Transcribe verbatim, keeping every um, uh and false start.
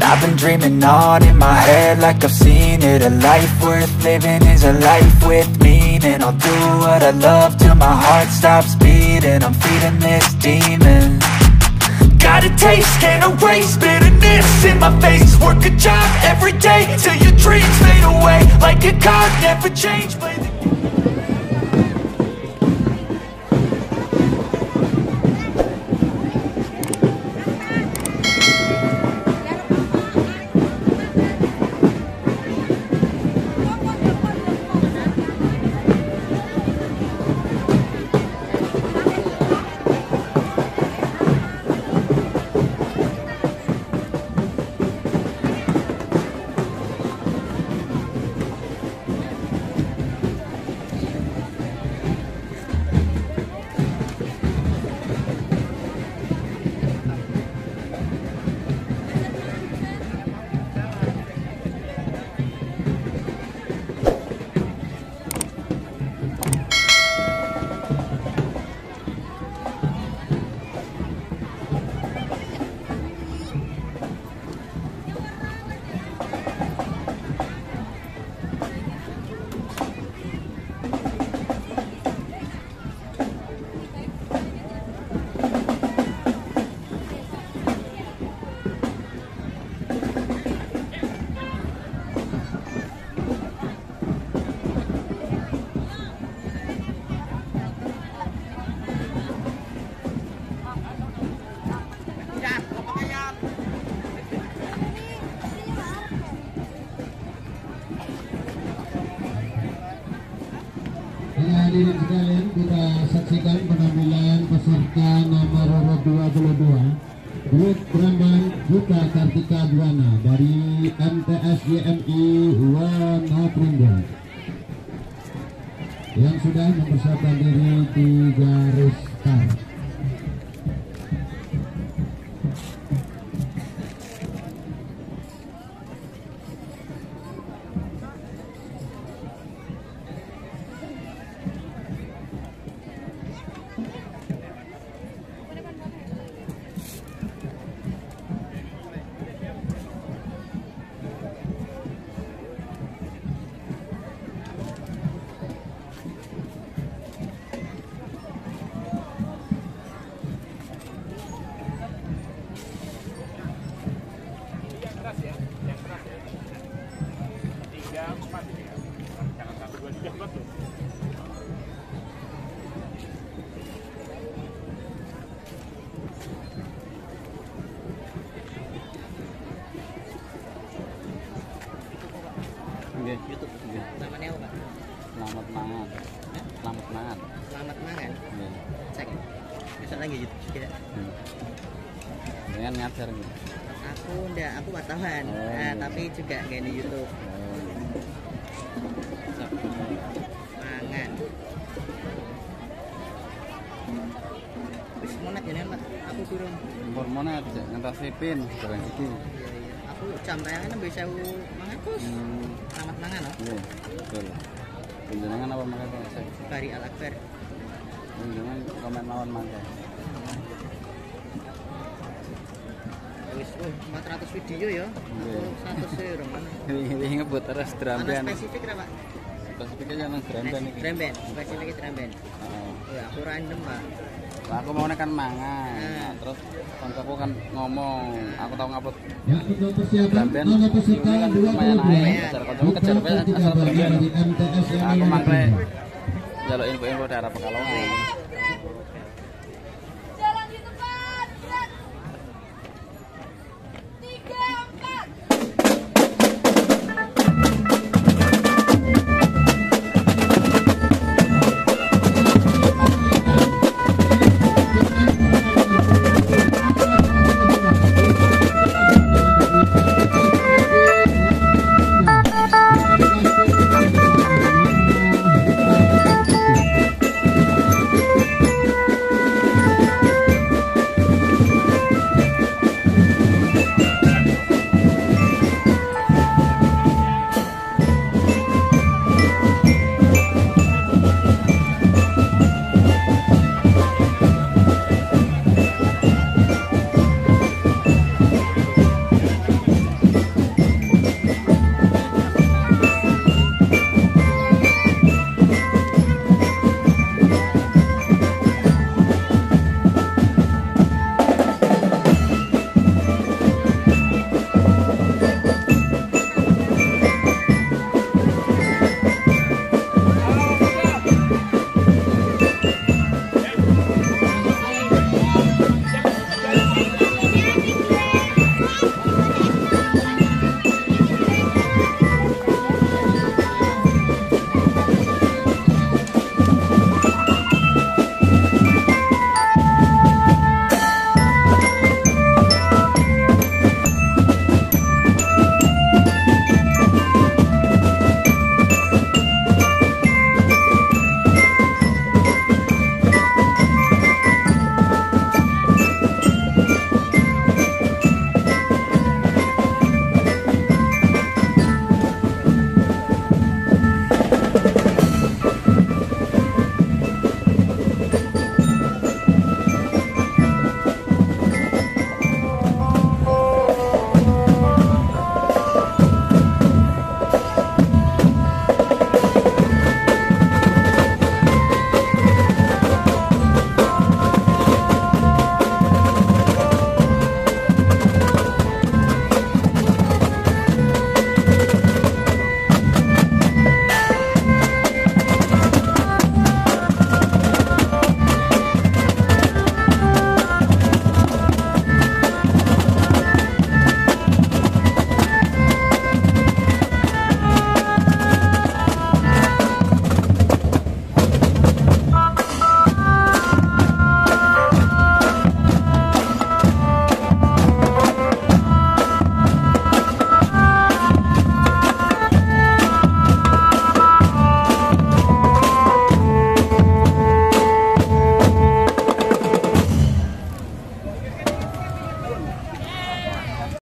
I've been dreaming on in my head like I've seen it. A life worth living is a life with meaning. I'll do what I love till my heart stops beating. I'm feeding this demon. Got a taste, can't erase bitterness in my face. Work a job every day till your dreams fade away. Like a card, never change. Play the game. Hadirin sekalian, kita saksikan penampilan peserta nomor dua puluh dua grup peramban Gita Kartika Buana dari M T S Y M I Wonopringgo yang sudah mempersiapkan diri di garis start. YouTube juga. Namanya apa? Slamet Mangan. Slamet Mangan. Slamet Mangan. Iya. Cek. Bisa lagi YouTube kita. Hmm. Dengan ngajar nih. Aku enggak, aku wartawan. Oh, nah, iya. Tapi juga gak di YouTube. Oh, iya. Mangan. Wis monet ya, Mas. Aku turun. Impor monet aja, ngerasi pin barang iki. Iya, iya. Aku jam tayangannya bisa mangatus. Slamet Mangan, oh? Iya, betul. Penjenengan apa mangga? Bari Al-Akbar. Penjenengan komen lawan mangga. Wis oh, empat ratus video ya. Aku seratus ya, Bang. Ini ngebut terus dramben. Apa spesifik ra, Pak? Spesifiknya nang dramben iki. Dramben, spesifiknya dramben. Heeh. Ya, aku random, Pak. Aku mau kan mangan, nah, terus kontakku kan ngomong, aku tahu ngapot. Dramben, peserta lumayan naik, kejar-kejar asal dramben. Aku mangkle, jalur info-info daerah Pekalongan.